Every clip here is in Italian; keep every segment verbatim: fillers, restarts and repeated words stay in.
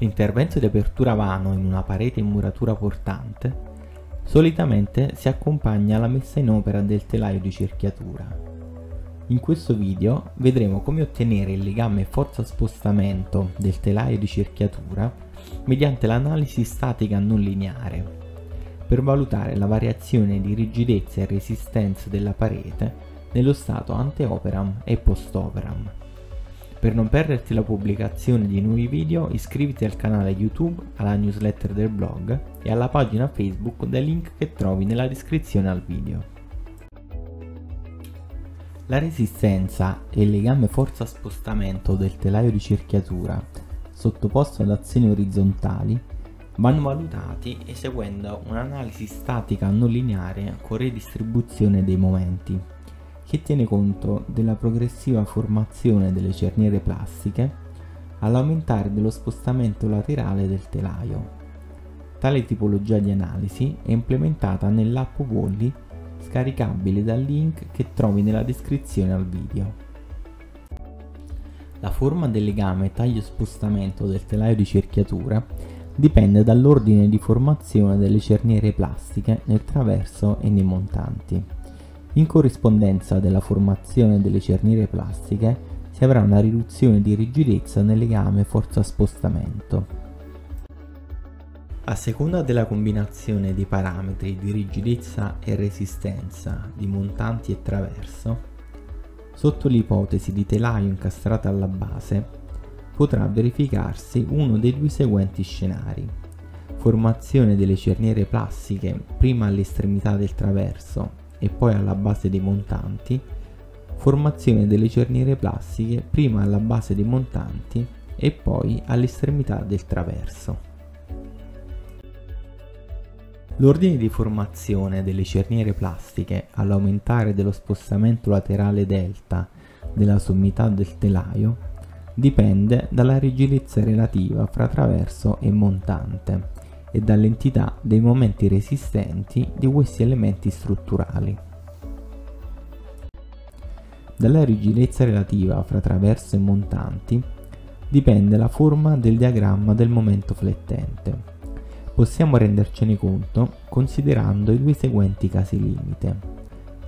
L'intervento di apertura a mano in una parete in muratura portante solitamente si accompagna alla messa in opera del telaio di cerchiatura. In questo video vedremo come ottenere il legame forza spostamento del telaio di cerchiatura mediante l'analisi statica non lineare, per valutare la variazione di rigidezza e resistenza della parete nello stato ante-operam e post-operam. Per non perderti la pubblicazione di nuovi video, iscriviti al canale YouTube, alla newsletter del blog e alla pagina Facebook dai link che trovi nella descrizione al video. La resistenza e il legame forza spostamento del telaio di cerchiatura sottoposto ad azioni orizzontali vanno valutati eseguendo un'analisi statica non lineare con redistribuzione dei momenti, che tiene conto della progressiva formazione delle cerniere plastiche all'aumentare dello spostamento laterale del telaio. Tale tipologia di analisi è implementata nell'app Wally, scaricabile dal link che trovi nella descrizione al video. La forma del legame taglio-spostamento del telaio di cerchiatura dipende dall'ordine di formazione delle cerniere plastiche nel traverso e nei montanti. In corrispondenza della formazione delle cerniere plastiche si avrà una riduzione di rigidezza nel legame forza spostamento. A seconda della combinazione dei parametri di rigidezza e resistenza di montanti e traverso, sotto l'ipotesi di telaio incastrato alla base, potrà verificarsi uno dei due seguenti scenari: formazione delle cerniere plastiche prima all'estremità del traverso e poi alla base dei montanti, formazione delle cerniere plastiche prima alla base dei montanti e poi all'estremità del traverso. L'ordine di formazione delle cerniere plastiche all'aumentare dello spostamento laterale delta della sommità del telaio dipende dalla rigidezza relativa fra traverso e montante e dall'entità dei momenti resistenti di questi elementi strutturali. Dalla rigidezza relativa fra traverso e montanti dipende la forma del diagramma del momento flettente. Possiamo rendercene conto considerando i due seguenti casi limite: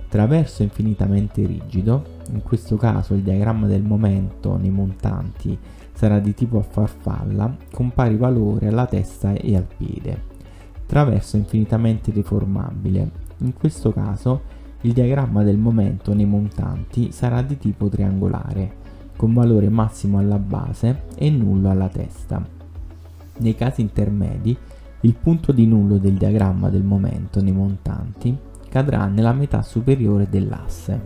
traverso infinitamente rigido, in questo caso il diagramma del momento nei montanti sarà di tipo a farfalla con pari valore alla testa e al piede; traverso infinitamente deformabile, in questo caso il diagramma del momento nei montanti sarà di tipo triangolare con valore massimo alla base e nullo alla testa. Nei casi intermedi il punto di nullo del diagramma del momento nei montanti cadrà nella metà superiore dell'asse.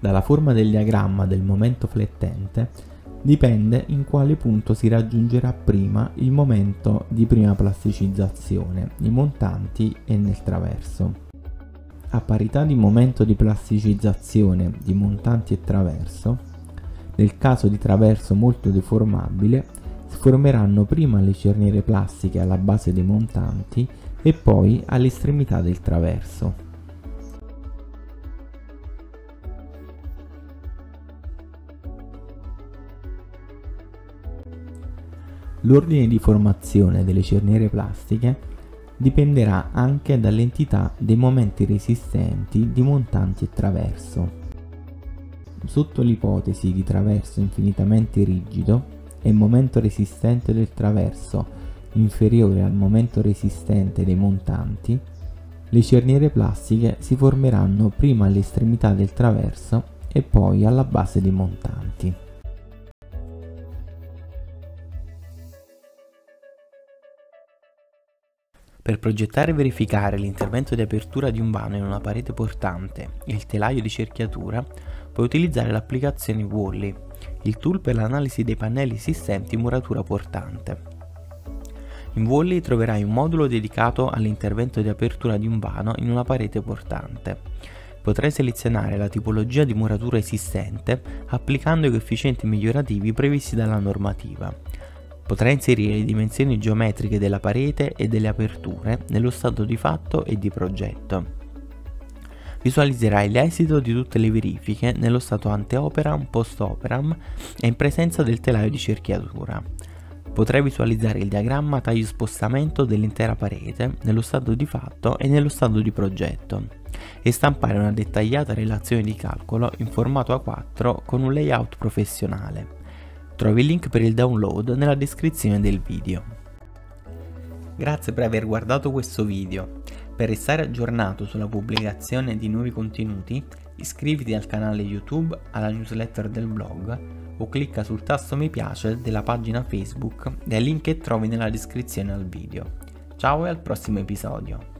Dalla forma del diagramma del momento flettente dipende in quale punto si raggiungerà prima il momento di prima plasticizzazione nei montanti e nel traverso. A parità di momento di plasticizzazione di montanti e traverso, nel caso di traverso molto deformabile, si formeranno prima le cerniere plastiche alla base dei montanti e poi all'estremità del traverso. L'ordine di formazione delle cerniere plastiche dipenderà anche dall'entità dei momenti resistenti di montanti e traverso. Sotto l'ipotesi di traverso infinitamente rigido e momento resistente del traverso inferiore al momento resistente dei montanti, le cerniere plastiche si formeranno prima all'estremità del traverso e poi alla base dei montanti. Per progettare e verificare l'intervento di apertura di un vano in una parete portante e il telaio di cerchiatura, puoi utilizzare l'applicazione Wally, il tool per l'analisi dei pannelli esistenti in muratura portante. In Wally troverai un modulo dedicato all'intervento di apertura di un vano in una parete portante. Potrai selezionare la tipologia di muratura esistente applicando i coefficienti migliorativi previsti dalla normativa. Potrai inserire le dimensioni geometriche della parete e delle aperture nello stato di fatto e di progetto. visualizzerai l'esito di tutte le verifiche nello stato ante operam, post operam e in presenza del telaio di cerchiatura. Potrai visualizzare il diagramma taglio spostamento dell'intera parete nello stato di fatto e nello stato di progetto e stampare una dettagliata relazione di calcolo in formato A quattro con un layout professionale. Trovi il link per il download nella descrizione del video. Grazie per aver guardato questo video. Per restare aggiornato sulla pubblicazione di nuovi contenuti, iscriviti al canale YouTube, alla newsletter del blog o clicca sul tasto mi piace della pagina Facebook dai link che trovi nella descrizione al video. Ciao e al prossimo episodio!